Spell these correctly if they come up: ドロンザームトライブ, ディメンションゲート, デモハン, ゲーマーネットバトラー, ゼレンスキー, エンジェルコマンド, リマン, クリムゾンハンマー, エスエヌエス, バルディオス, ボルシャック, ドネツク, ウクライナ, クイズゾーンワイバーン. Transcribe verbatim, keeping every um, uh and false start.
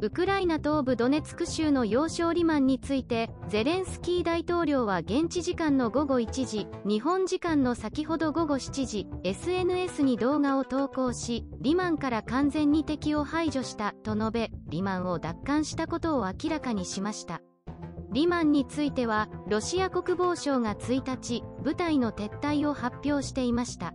ウクライナ東部ドネツク州の要衝リマンについて、ゼレンスキー大統領は現地時間のごごいちじ、日本時間の先ほどごごしちじ、エスエヌエス に動画を投稿し、リマンから完全に敵を排除したと述べ、リマンを奪還したことを明らかにしました。リマンについては、ロシア国防省がついたち、部隊の撤退を発表していました。